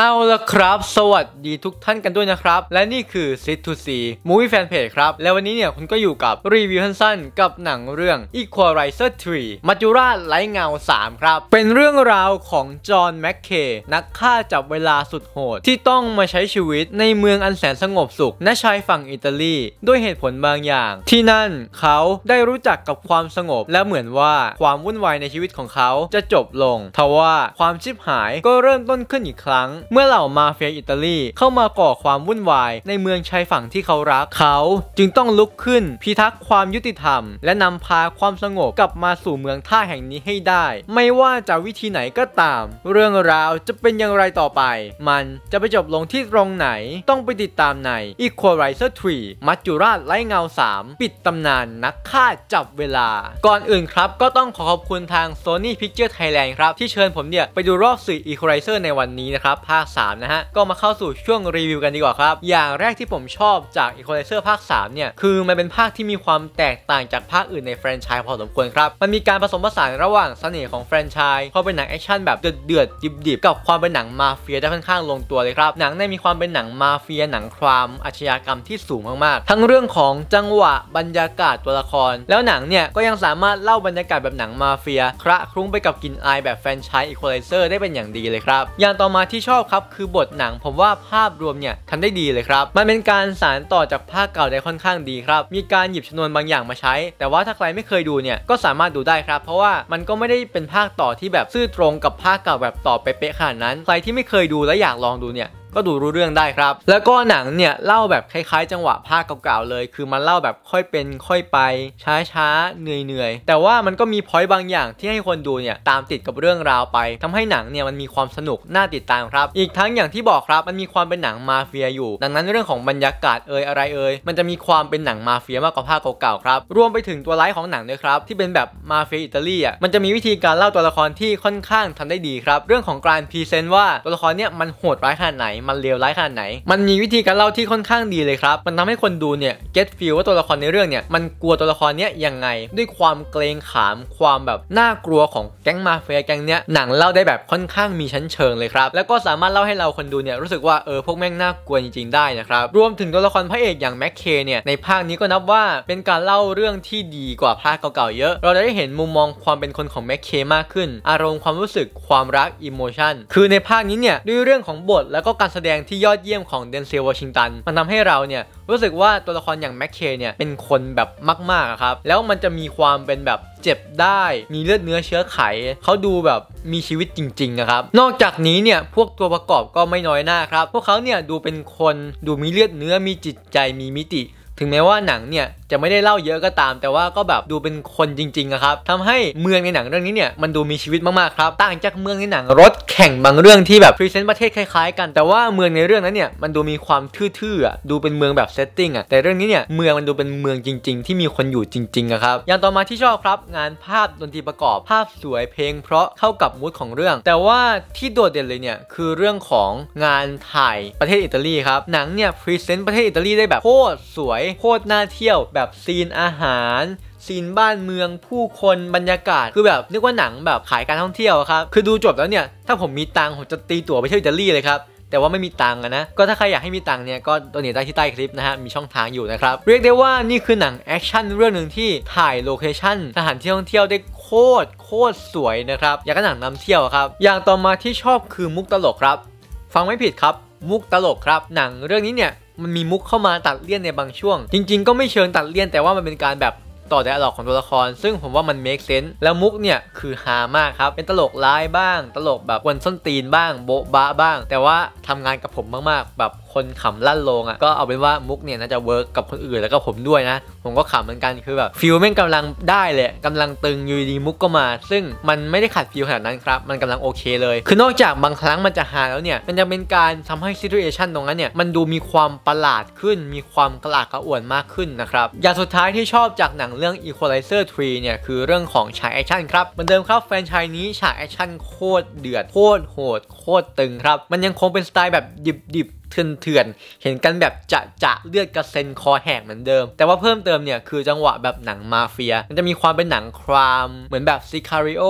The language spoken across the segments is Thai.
เอาละครับสวัสดีทุกท่านกันด้วยนะครับและนี่คือ SitToSee Movie Fanpage ครับและวันนี้เนี่ยคุณก็อยู่กับรีวิวสั้นๆกับหนังเรื่อง Equalizer 3 มัจจุราชไร้เงา3ครับเป็นเรื่องราวของจอห์นแมคเคย์นักฆ่าจับเวลาสุดโหดที่ต้องมาใช้ชีวิตในเมืองอันแสนสงบสุขณชายฝั่งอิตาลีด้วยเหตุผลบางอย่างที่นั่นเขาได้รู้จักกับความสงบและเหมือนว่าความวุ่นวายในชีวิตของเขาจะจบลงทว่าความชิบหายก็เริ่มต้นขึ้นอีกครั้งเมื่อเหล่ามาเฟียอิตาลีเข้ามาก่อความวุ่นวายในเมืองชายฝั่งที่เขารักเขาจึงต้องลุกขึ้นพิทักษ์ความยุติธรรมและนำพาความสงบกลับมาสู่เมืองท่าแห่งนี้ให้ได้ไม่ว่าจะวิธีไหนก็ตามเรื่องราวจะเป็นอย่างไรต่อไปมันจะไปจบลงที่ตรงไหนต้องไปติดตามใน Equalizer 3 มัจจุราชไร้เงา 3 ปิดตำนานนักฆ่าจับเวลาก่อนอื่นครับก็ต้องขอขอบคุณทาง Sony Pictures Thailand ครับที่เชิญผมเนี่ยไปดูรอบสื่อ Equalizer ในวันนี้นะครับภาค3นะฮะก็มาเข้าสู่ช่วงรีวิวกันดีกว่าครับอย่างแรกที่ผมชอบจาก Equalizer ภาค3เนี่ยคือมันเป็นภาคที่มีความแตกต่างจากภาคอื่นในแฟรนไชส์พอสมควรครับมันมีการผสมผสานระหว่างเสน่ห์ของแฟรนไชส์เขาเป็นหนังแอคชั่นแบบเดือดๆดิบๆกับความเป็นหนังมาเฟียได้ค่อนข้างลงตัวเลยครับหนังได้มีความเป็นหนังมาเฟียหนังความอาชญากรรมที่สูงมากๆทั้งเรื่องของจังหวะบรรยากาศตัวละครแล้วหนังเนี่ยก็ยังสามารถเล่าบรรยากาศแบบหนังมาเฟียคละคลุ้งไปกับกลิ่นอายแบบแฟรนไชส์ Equalizer ได้เป็นอย่างดีเลยครับอย่างต่อมาที่ชอบครับคือบทหนังผมว่าภาพรวมเนี่ยทำได้ดีเลยครับมันเป็นการสานต่อจากภาคเก่าได้ค่อนข้างดีครับมีการหยิบชนวนบางอย่างมาใช้แต่ว่าถ้าใครไม่เคยดูเนี่ยก็สามารถดูได้ครับเพราะว่ามันก็ไม่ได้เป็นภาคต่อที่แบบซื่อตรงกับภาคเก่าแบบต่อเป๊ะๆขนาดนั้นใครที่ไม่เคยดูและอยากลองดูเนี่ยก็ดูรู้เรื่องได้ครับแล้วก็หนังเนี่ยเล่าแบบคล้ายๆจังหวะภาคเก่าๆเลยคือมันเล่าแบบค่อยเป็นค่อยไปช้าๆเหนื่อยๆแต่ว่ามันก็มีพอยต์บางอย่างที่ให้คนดูเนี่ยตามติดกับเรื่องราวไปทำให้หนังเนี่ยมันมีความสนุกน่าติดตามครับอีกทั้งอย่างที่บอกครับมันมีความเป็นหนังมาเฟียอยู่ดังนั้นเรื่องของบรรยากาศอะไรมันจะมีความเป็นหนังมาเฟียมากกว่าภาคเก่าๆครับรวมไปถึงตัวร้ายของหนังด้วยครับที่เป็นแบบมาเฟียอิตาลีอ่ะมันจะมีวิธีการเล่าตัวละครที่ค่อนข้างทำได้ดีครับเรื่องของการพรีเซนต์ว่าตัวละครเนี่ยมันโหดร้ายขนาดไหนมันเลวร้ายขนาดไหนมันมีวิธีการเล่าที่ค่อนข้างดีเลยครับมันทำให้คนดูเนี่ยเก็ตฟีลว่าตัวละครในเรื่องเนี่ยมันกลัวตัวละครเนี้ยยังไงด้วยความเกรงขามความแบบน่ากลัวของแก๊งมาเฟียแก๊งเนี้ยหนังเล่าได้แบบค่อนข้างมีชั้นเชิงเลยครับแล้วก็สามารถเล่าให้เราคนดูเนี่ยรู้สึกว่าพวกแม่งน่ากลัวจริงๆได้นะครับรวมถึงตัวละครพระเอกอย่างแมคเคย์เนี่ยในภาคนี้ก็นับว่าเป็นการเล่าเรื่องที่ดีกว่าภาคเก่าๆเยอะเราได้เห็นมุมมองความเป็นคนของแมคเคย์มากขึ้นอารมณ์ความรู้สึกความรักอิโมชันคือในภาคนี้เนี่ยด้วยเรื่องของบทแล้วก็การแสดงที่ยอดเยี่ยมของเดนเซล วอชิงตันมันทำให้เราเนี่ยรู้สึกว่าตัวละครอย่างแมคเคย์เนี่ยเป็นคนแบบมากๆครับแล้วมันจะมีความเป็นแบบเจ็บได้มีเลือดเนื้อเชื้อไขเขาดูแบบมีชีวิตจริงๆนะครับนอกจากนี้เนี่ยพวกตัวประกอบก็ไม่น้อยหน้าครับพวกเขาเนี่ยดูเป็นคนดูมีเลือดเนื้อมีจิตใจมีมิติถึงแม้ว่าหนังเนี่ยจะไม่ได้เล่าเยอะก็ตามแต่ว่าก็แบบดูเป็นคนจริงๆนะครับทำให้เมืองในหนังเรื่องนี้เนี่ยมันดูมีชีวิตมากๆครับต่างจากเมืองในหนังรถแข่งบางเรื่องที่แบบพรีเซนต์ประเทศคล้ายๆกันแต่ว่าเมืองในเรื่องนั้นเนี่ยมันดูมีความทื่อๆดูเป็นเมืองแบบเซตติ้งแต่เรื่องนี้เนี่ยเมืองมันดูเป็นเมืองจริงๆที่มีคนอยู่จริงๆครับอย่างต่อมาที่ชอบครับงานภาพดนตรีประกอบภาพสวยเพลงเพราะเข้ากับมูดของเรื่องแต่ว่าที่โดดเด่นเลยเนี่ยคือเรื่องของงานถ่ายประเทศอิตาลีครับหนังเนี่ยพรีเซนต์ประเทศอิตาลีได้แบบโคตรสวยโคตรน่าเที่ยวแบบซีนอาหารซีนบ้านเมืองผู้คนบรรยากาศคือแบบนึกว่าหนังแบบขายการท่องเที่ยวครับคือดูจบแล้วเนี่ยถ้าผมมีตังค์ผมจะตีตั๋วไปเที่ยวอิตาลีเลยครับแต่ว่าไม่มีตังค์นะก็ถ้าใครอยากให้มีตังค์เนี่ยก็โดเนทได้ที่ใต้คลิปนะฮะมีช่องทางอยู่นะครับเรียกได้ว่านี่คือหนังแอคชั่นเรื่องหนึ่งที่ถ่ายโลเคชั่นสถานที่ท่องเที่ยวได้โคตรสวยนะครับอยากให้หนังนำเที่ยวครับอย่างต่อมาที่ชอบคือมุกตลกครับฟังไม่ผิดครับมุกตลกครับหนังเรื่องนี้เนี่ยมันมีมุกเข้ามาตัดเลี่ยนในบางช่วงจริงๆก็ไม่เชิงตัดเลี่ยนแต่ว่ามันเป็นการแบบต่อไดอะล็อกของตัวละครซึ่งผมว่ามันเมคเซนส์แล้วมุกเนี่ยคือฮามากครับเป็นตลกร้ายบ้างตลกแบบกวนส้นตีนบ้างโบ๊ะบ้าบ้างแต่ว่าทำงานกับผมมากๆแบบคนขำลั่นโลงอ่ะก็เอาเป็นว่ามุกเนี่ยน่าจะเวิร์กกับคนอื่นแล้วก็ผมด้วยนะผมก็ขำเหมือนกันคือแบบฟิลแม่งกำลังได้เลยกำลังตึงอยู่ดีมุกก็มาซึ่งมันไม่ได้ขัดฟิลขนาดนั้นครับมันกำลังโอเคเลยคือนอกจากบางครั้งมันจะฮาแล้วเนี่ยมันจะเป็นการทำให้ซิทูเอชันตรงนั้นเนี่ยมันดูมีความประหลาดขึ้นมีความกระอักกระอ่วนมากขึ้นนะครับอย่างสุดท้ายที่ชอบจากหนังเรื่อง Equalizer 3 เนี่ยคือเรื่องของฉากแอคชั่นครับเหมือนเดิมครับแฟรนไชส์นี้ฉากแอคชั่นโคตรเดือดโคตรโหดโคตรตึงครับมันยังคงเป็นสไตล์แบบดิบ เถื่อนๆเห็นกันแบบจะเลือดกระเซ็นคอแหกเหมือนเดิมแต่ว่าเพิ่มเติมเนี่ยคือจังหวะแบบหนังมาเฟียมันจะมีความเป็นหนังครามเหมือนแบบซิคาริโอ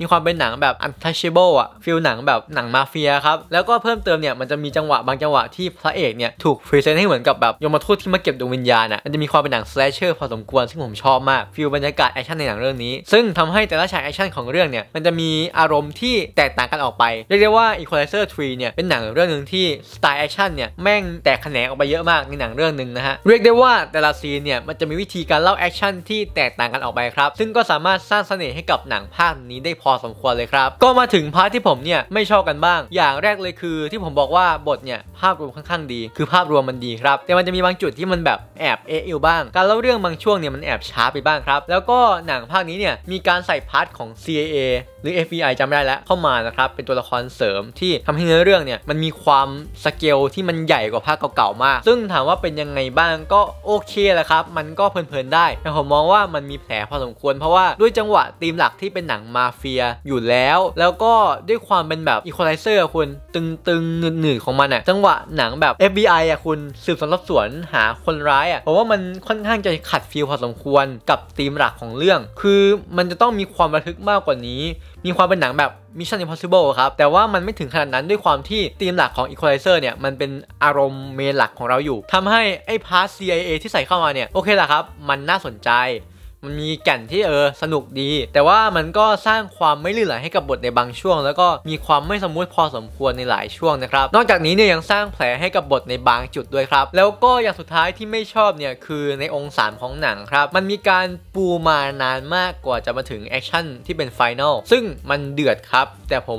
มีความเป็นหนังแบบอันทัชเชเบิลอะฟิลหนังแบบหนังมาเฟียครับแล้วก็เพิ่มเติมเนี่ยมันจะมีจังหวะบางจังหวะที่พระเอกเนี่ยถูกพรีเซนต์ให้เหมือนกับแบบยมทูตที่มาเก็บดวงวิญญาณอะมันจะมีความเป็นหนังสแลชเชอร์พอสมควรซึ่งผมชอบมากฟิลบรรยากาศแอคชั่นในหนังเรื่องนี้ซึ่งทำให้แต่ละฉากแอคชั่นของเรื่องเนี่ยมันจะมีอารมณ์ที่แตกต่างกันออกไปเรียกได้ว่า Equalizer 3 เนี่ยเป็นหนังเรื่องนึงที่สไตล์แอคชั่นเนี่ยแม่งแตกแขนงออกไปเยอะมากในหนังเรื่องนึงนะฮะเรียกได้ว่าแต่ละซีนเนี่ยมันจะมีวิธีการเล่าแอคชั่นที่แตกต่างกันออกไปครับซึ่งก็สามารถสร้างเสน่ห์ให้กับหนังภาคนี้ได้พอสมควรเลยครับก็มาถึงพาร์ทที่ผมเนี่ยไม่ชอบกันบ้างอย่างแรกเลยคือที่ผมบอกว่าบทเนี่ยภาพรวมค่อนข้างดีคือภาพรวมมันดีครับแต่มันจะมีบางจุดที่มันแบบแอบเออิวบ้างการเล่าเรื่องบางช่วงเนี่ยมันแอบช้าไปบ้างครับแล้วก็หนังภาคนี้เนี่ยมีการใส่พาร์ทของ CIA หรือ FBI จำไม่ได้แล้วเข้ามานะครับเป็นตัวละครเสริมที่ทำให้เนื้อเรื่องเนี่ยมันมีความสเกลที่มันใหญ่กว่าภาคเก่าๆมากซึ่งถามว่าเป็นยังไงบ้างก็โอเคแหละครับมันก็เพลินๆได้แต่ผมมองว่ามันมีแผลพอสมควรเพราะว่าด้วยจังหวะธีมหลักที่เป็นหนังมาเฟียอยู่แล้วก็ด้วยความเป็นแบบ Equalizer คุณตึงๆหนืดๆของมันอะจังหวะหนังแบบ FBI อะคุณสืบสวนสอบสวนหาคนร้ายอะเพราะว่ามันค่อนข้างจะขัดฟีลพอสมควรกับธีมหลักของเรื่องคือมันจะต้องมีความระทึกมากกว่านี้มีความเป็นหนังแบบMission Impossible ครับแต่ว่ามันไม่ถึงขนาดนั้นด้วยความที่ธีมหลักของ Equalizer เนี่ยมันเป็นอารมณ์เมนหลักของเราอยู่ทำให้ไอ้พาร์ท CIA ที่ใส่เข้ามาเนี่ยโอเคละครับมันน่าสนใจมันมีแก่นที่สนุกดีแต่ว่ามันก็สร้างความไม่ลื่นไหลให้กับบทในบางช่วงแล้วก็มีความไม่สมูทพอสมควรในหลายช่วงนะครับนอกจากนี้เนี่ยยังสร้างแผลให้กับบทในบางจุดด้วยครับแล้วก็อย่างสุดท้ายที่ไม่ชอบเนี่ยคือในองค์3ของหนังครับมันมีการปูมานานมากกว่าจะมาถึงแอคชั่นที่เป็นไฟแนลซึ่งมันเดือดครับแต่ผ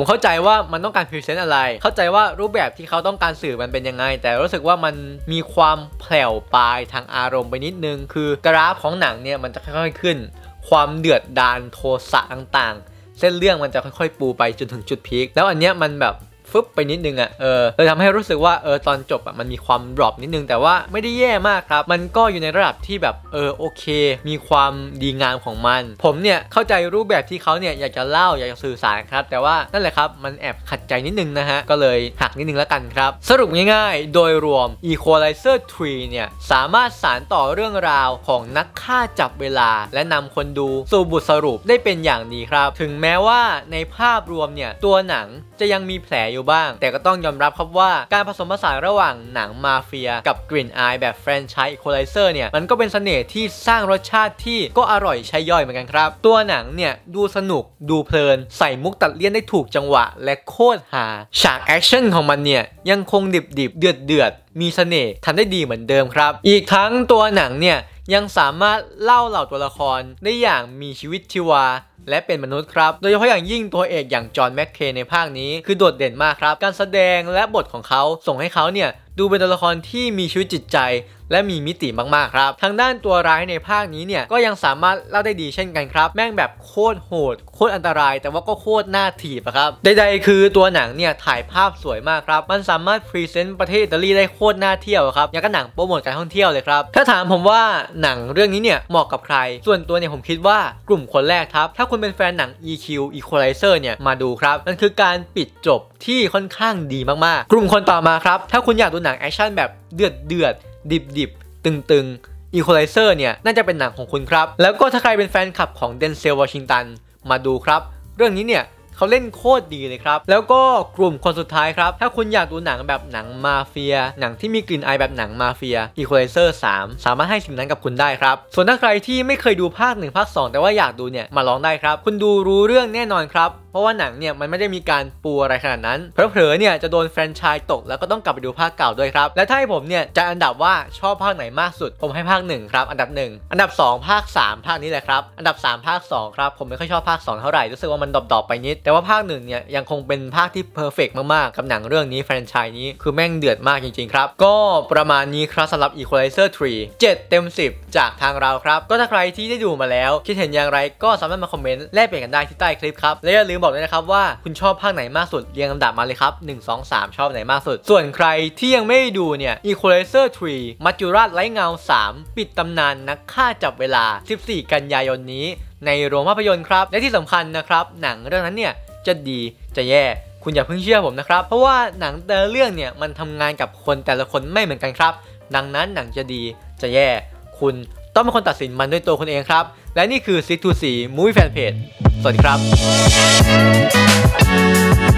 มเข้าใจว่ามันต้องการพรีเซนต์อะไรเข้าใจว่ารูปแบบที่เขาต้องการสื่อมันเป็นยังไงแต่รู้สึกว่ามันมีความแผ่วปลายทางอารมณ์ไปนิดนึงคือกราฟของหนังเนี่ยมันจะค่อยๆขึ้นความเดือดดาลโทสะต่างๆเส้นเรื่องมันจะค่อยๆปูไปจนถึงจุดพีคแล้วอันเนี้ยมันแบบฟึบไปนิดนึงอ่ะเลยทำให้รู้สึกว่าตอนจบอ่ะมันมีความดรอปนิดนึงแต่ว่าไม่ได้แย่มากครับมันก็อยู่ในระดับที่แบบโอเคมีความดีงามของมันผมเนี่ยเข้าใจรูปแบบที่เขาเนี่ยอยากจะเล่าอยากจะสื่อสารครับแต่ว่านั่นแหละครับมันแอบขัดใจนิดนึงนะฮะก็เลยหักนิดนึงแล้วกันครับสรุปง่ายๆโดยรวม Equalizer 3 เนี่ยสามารถสานต่อเรื่องราวของนักฆ่าจับเวลาและนำคนดูสู่บทสรุปได้เป็นอย่างดีครับถึงแม้ว่าในภาพรวมเนี่ยตัวหนังจะยังมีแผลบ้างแต่ก็ต้องยอมรับครับว่าการผสมผสานระหว่างหนังมาเฟียกับกลิ่นอายแบบแฟรนไชส์ Equalizer เนี่ยมันก็เป็นเสน่ห์ที่สร้างรสชาติที่ก็อร่อยใช้ย่อยเหมือนกันครับตัวหนังเนี่ยดูสนุกดูเพลินใส่มุกตัดเลี่ยนได้ถูกจังหวะและโคตรหาฉากแอคชั่นของมันเนี่ยยังคงดิบๆเดือดมีเสน่ห์ทำได้ดีเหมือนเดิมครับอีกทั้งตัวหนังเนี่ยยังสามารถเล่าเหล่าตัวละครได้อย่างมีชีวิตชีวาและเป็นมนุษย์ครับโดยเฉพาะอย่างยิ่งตัวเอกอย่างจอห์น แมคเคย์ในภาคนี้คือโดดเด่นมากครับการแสดงและบทของเขาส่งให้เขาเนี่ยดูเป็นตัวละครที่มีชีวิตจิตใจและมีมิติมากๆครับทางด้านตัวร้ายในภาคนี้เนี่ยก็ยังสามารถเล่าได้ดีเช่นกันครับแม่งแบบโคตรโหดโคตรอันตรายแต่ว่าก็โคตรน่าถีบครับใดๆคือตัวหนังเนี่ยถ่ายภาพสวยมากครับมันสามารถพรีเซนต์ประเทศอิตาลีได้โคตรน่าเที่ยวครับอย่างกับหนังโปรโมทการท่องเที่ยวเลยครับถ้าถามผมว่าหนังเรื่องนี้เนี่ยเหมาะกับใครส่วนตัวเนี่ยผมคิดว่ากลุ่มคนแรกครับถ้าคุณเป็นแฟนหนัง EQ Equalizer เนี่ยมาดูครับมันคือการปิดจบที่ค่อนข้างดีมากๆกลุ่มคนต่อมาครับถ้าคุณอยากดูหนังแอคชั่นแบบเดือดดิบตึงEqualizer เนี่ยน่าจะเป็นหนังของคุณครับแล้วก็ถ้าใครเป็นแฟนคลับของเดนเซลวอชิงตันมาดูครับเรื่องนี้เนี่ยเขาเล่นโคตรดีเลยครับแล้วก็กลุ่มคนสุดท้ายครับถ้าคุณอยากดูหนังแบบหนังมาเฟียหนังที่มีกลิ่นอายแบบหนังมาเฟีย Equalizer 3 สามารถให้สิ่งนั้นกับคุณได้ครับส่วนถ้าใครที่ไม่เคยดูภาค1ภาค2แต่ว่าอยากดูเนี่ยมาลองได้ครับคุณดูรู้เรื่องแน่นอนครับเพราะว่าหนังเนี่ยมันไม่ได้มีการปูอะไรขนาดนั้นเผลอๆเนี่ยจะโดนแฟรนไชส์ตกแล้วก็ต้องกลับไปดูภาคเก่าด้วยครับและถ้าให้ผมเนี่ยจะอันดับว่าชอบภาคไหนมากสุดผมให้ภาค1ครับอันดับ1อันดับ2ภาค3ภาคนี้แหละครับอันดับ3ภาค2ครับผมไม่ค่อยชอบภาค2เท่าไหร่รู้สึกว่ามันดรอปๆไปนิดแต่ว่าภาค1เนี่ยยังคงเป็นภาคที่เพอร์เฟกต์มากๆกับหนังเรื่องนี้แฟรนไชส์นี้คือแม่งเดือดมากจริงๆครับก็ประมาณนี้ครับสำหรับ Equalizer 3 7 เต็ม 10จากทางเราครับก็ถ้าใครที่ได้ดูมาแล้วคิดเห็นอย่างไรก็สามารถมาคอมเมนต์แลกเปลี่ยนกันได้ที่ใต้คลิปครับและอย่าลืมบอกด้วยนะครับว่าคุณชอบภาคไหนมากสุดเรียงลำดับมาเลยครับ1 2 3ชอบไหนมากสุดส่วนใครที่ยังไม่ได้ดูเนี่ย Equalizer 3 มัจจุราชไร้เงา 3 ปิดตำนานนักฆ่าจับเวลา14 กันยายนนี้ในโรงภาพยนตร์ครับและที่สำคัญนะครับหนังเรื่องนั้นเนี่ยจะดีจะแย่ คุณอย่าเพิ่งเชื่อผมนะครับเพราะว่าหนังแต่ละเรื่องเนี่ยมันทำงานกับคนแต่ละคนไม่เหมือนกันครับดังนั้นหนังจะดีจะแย่คุณต้องเป็นคนตัดสินมันด้วยตัวคุณเองครับและนี่คือSitToSee Movie Fanpage สวัสดีครับ